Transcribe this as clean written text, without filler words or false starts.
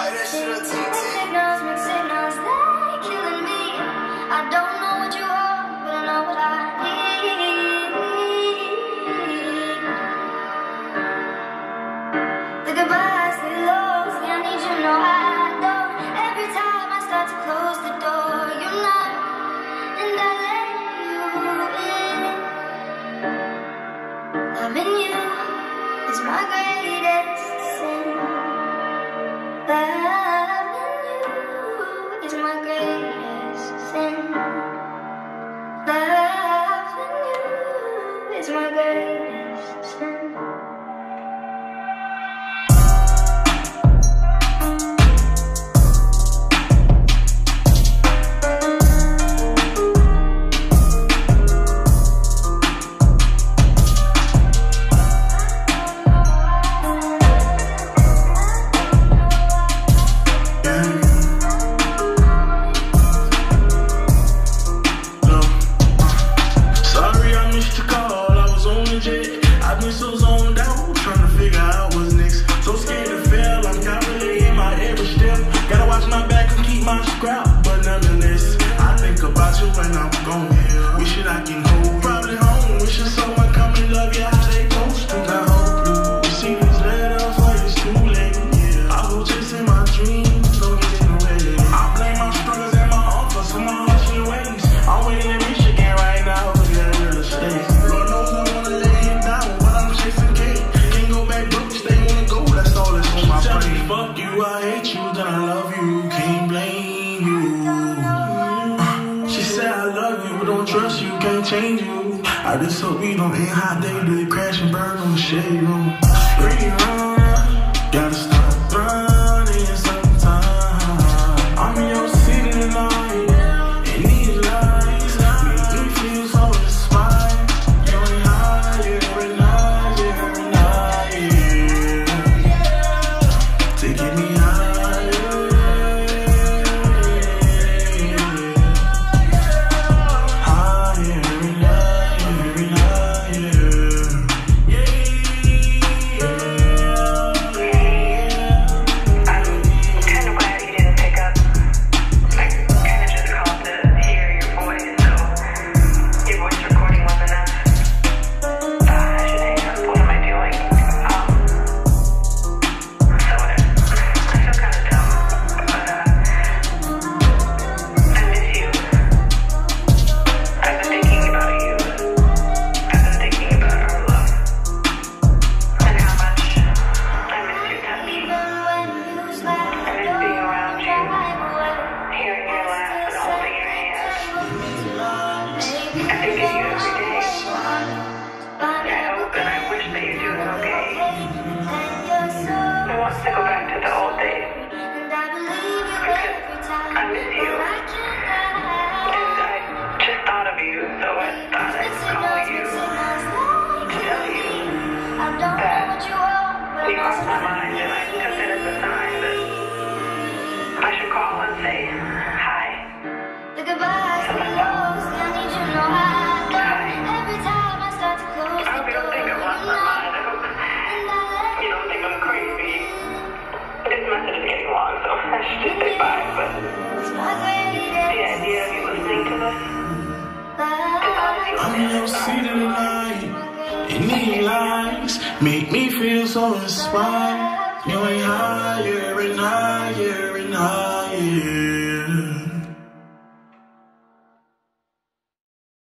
Mixed signals, they're killing me. I don't know what you are, but I know what I need. The goodbyes, the lows, yeah, I need you, no, I don't. Every time I start to close the door, you know, and I let you in. Loving you is my greatest sin. Loving you is my greatest sin. Loving you is my greatest sin. Make me feel so inspired. You ain't higher and higher.